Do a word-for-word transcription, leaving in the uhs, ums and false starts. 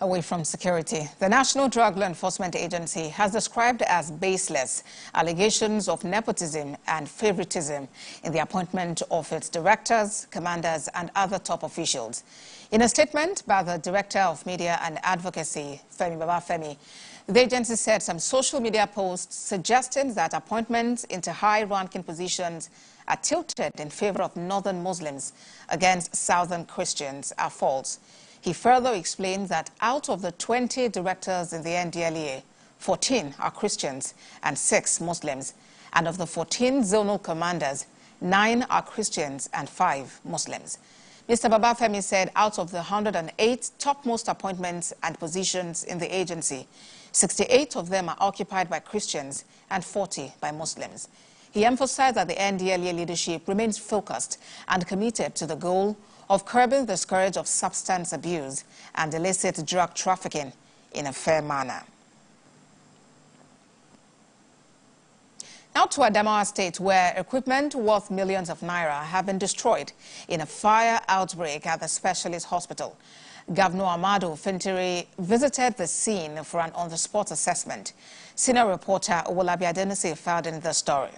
away from security. The National Drug Law Enforcement Agency has described as baseless allegations of nepotism and favoritism in the appointment of its directors, commanders, and other top officials. In a statement by the Director of Media and Advocacy, Femi Babafemi, the agency said some social media posts suggesting that appointments into high-ranking positions are tilted in favor of northern Muslims against southern Christians are false. He further explained that out of the twenty directors in the N D L E A, fourteen are Christians and six Muslims. And of the fourteen zonal commanders, nine are Christians and five Muslims. Mister Babafemi said out of the one hundred and eight topmost appointments and positions in the agency, sixty-eight of them are occupied by Christians and forty by Muslims. He emphasized that the N D L E A leadership remains focused and committed to the goal of curbing the scourge of substance abuse and illicit drug trafficking in a fair manner. Now to Adamawa State, where equipment worth millions of naira have been destroyed in a fire outbreak at the specialist hospital. Governor Amadu Fintiri visited the scene for an on-the-spot assessment. Senior reporter Owolabi Adeniyi filed in the story.